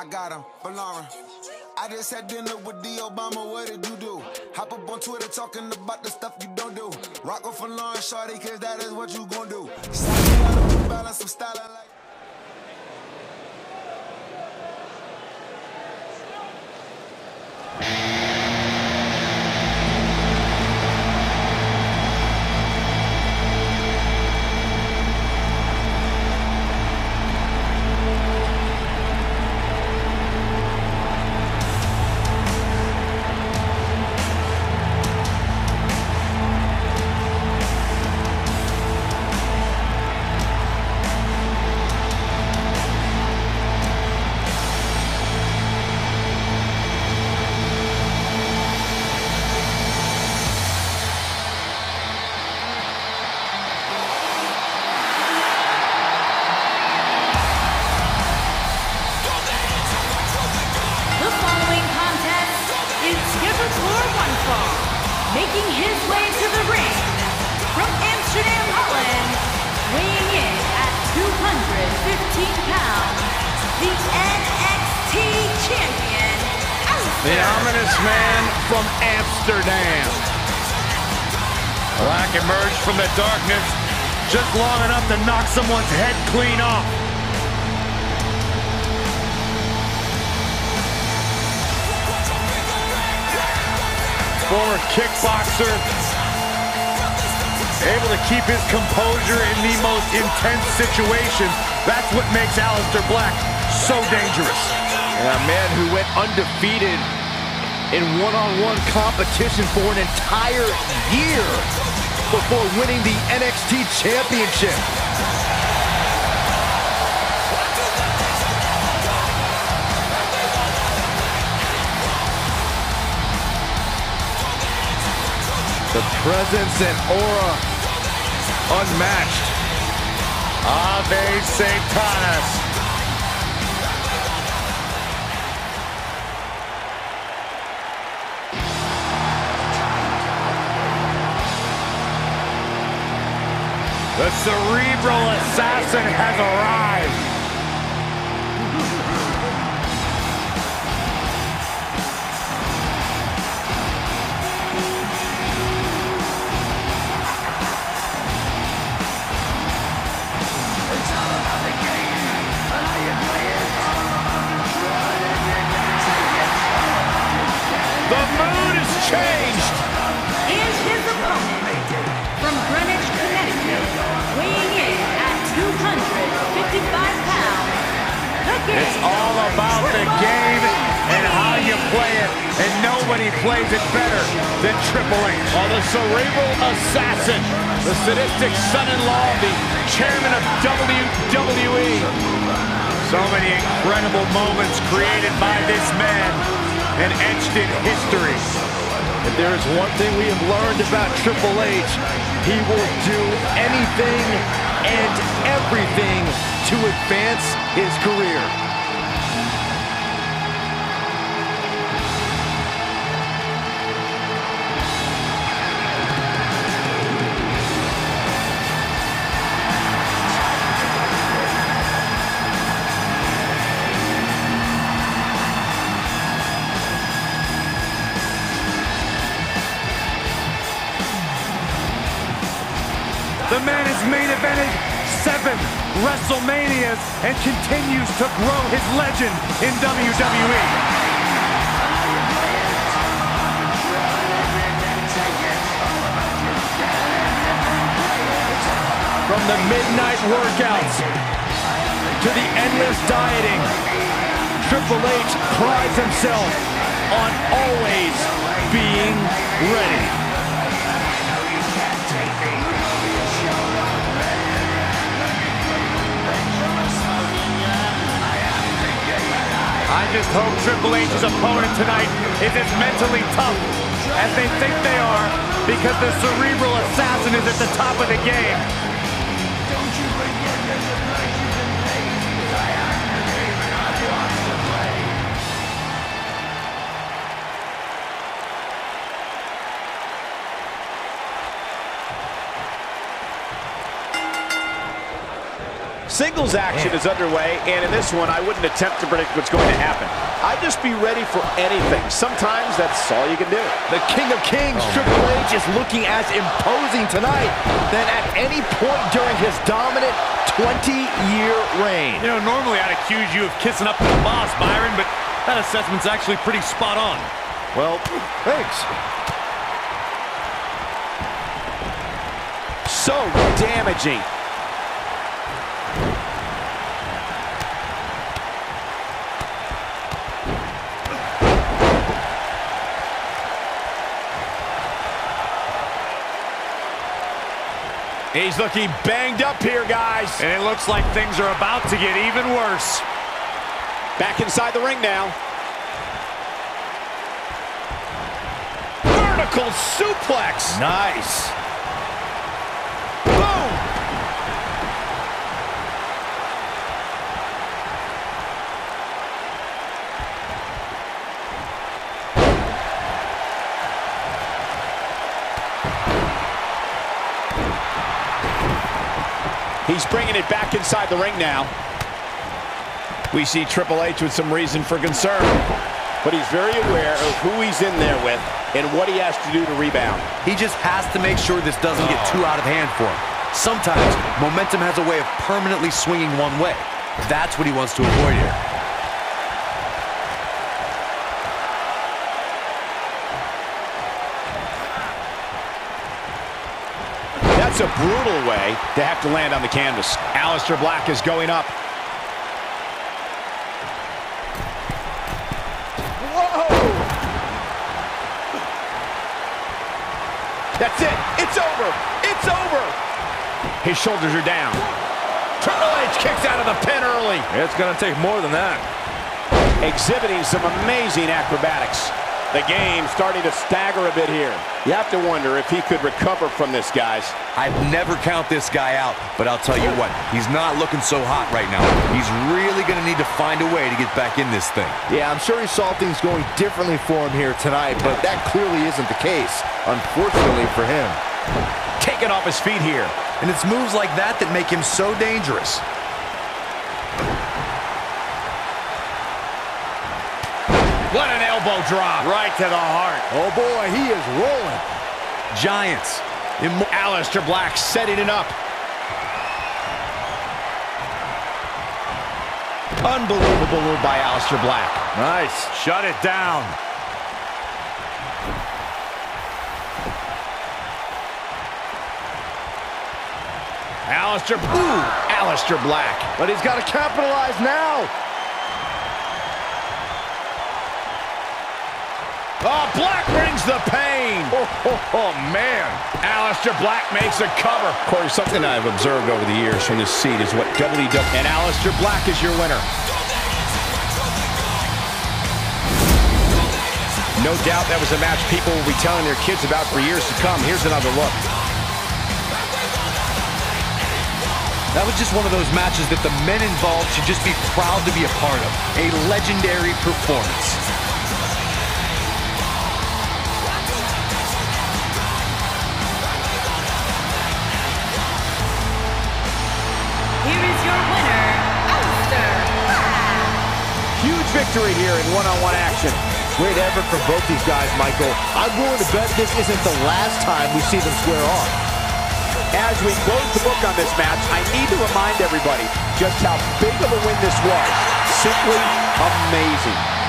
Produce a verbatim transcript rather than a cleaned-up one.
I got him, Bellara. I just had dinner with the Obama, what did you do? Hop up on Twitter talking about the stuff you don't do. Rock off a lawn, shorty, cause that is what you gon' do. Style out of the balance, some style I like. Making his way to the ring from Amsterdam, Holland, weighing in at two hundred fifteen pounds, the N X T champion, Aleister Black. The ominous man from Amsterdam. Black emerged from the darkness just long enough to knock someone's head clean off. Former kickboxer, able to keep his composure in the most intense situation. That's what makes Aleister Black so dangerous. And a man who went undefeated in one-on-one competition for an entire year before winning the N X T championship. The presence and aura unmatched. Ave Satanas. The cerebral assassin has arrived. It's all about the game and how you play it, and nobody plays it better than Triple H. Oh, the cerebral assassin, the sadistic son-in-law, the chairman of W W E. So many incredible moments created by this man and etched in history. If there is one thing we have learned about Triple H, he will do anything and everything to advance his career. The man has main evented seven WrestleManias and continues to grow his legend in W W E. From the midnight workouts to the endless dieting, Triple H prides himself on always being ready. I just hope Triple H's opponent tonight is as mentally tough as they think they are, because the cerebral assassin is at the top of the game. Singles action is underway, and in this one, I wouldn't attempt to predict what's going to happen. I'd just be ready for anything. Sometimes that's all you can do. The King of Kings, oh, Triple H, is looking as imposing tonight than at any point during his dominant twenty-year reign. You know, normally I'd accuse you of kissing up to the boss, Byron, but that assessment's actually pretty spot on. Well, thanks. So damaging. He's looking banged up here, guys. And it looks like things are about to get even worse. Back inside the ring now. Vertical suplex. Nice. Boom. He's bringing it back inside the ring now. We see Triple H with some reason for concern, but he's very aware of who he's in there with and what he has to do to rebound. He just has to make sure this doesn't get too out of hand for him. Sometimes momentum has a way of permanently swinging one way. That's what he wants to avoid here. That's a brutal way to have to land on the canvas. Aleister Black is going up. That's it. It's over. It's over. His shoulders are down. Triple H kicks out of the pin early. It's going to take more than that. Exhibiting some amazing acrobatics. The game starting to stagger a bit here. You have to wonder if he could recover from this, guys. I'd never count this guy out, but I'll tell you what, he's not looking so hot right now. He's really going to need to find a way to get back in this thing. Yeah, I'm sure he saw things going differently for him here tonight, but that clearly isn't the case, unfortunately for him. Taking off his feet here. And it's moves like that that make him so dangerous. What an elbow drop. Right to the heart. Oh, boy, he is rolling. Giants. Aleister Black setting it up. Unbelievable move by Aleister Black. Nice. Shut it down. Aleister, ooh, Aleister Black. But he's got to capitalize now. Oh, Black brings the pain. Oh, oh, oh, man. Aleister Black makes a cover. Corey, something I've observed over the years from this seat is what W W E... And Aleister Black is your winner. No doubt that was a match people will be telling their kids about for years to come. Here's another look. That was just one of those matches that the men involved should just be proud to be a part of. A legendary performance. Victory here in one-on-one action. Great effort from both these guys, Michael. I'm willing to bet this isn't the last time we see them square off. As we close the book on this match, I need to remind everybody just how big of a win this was. Simply amazing.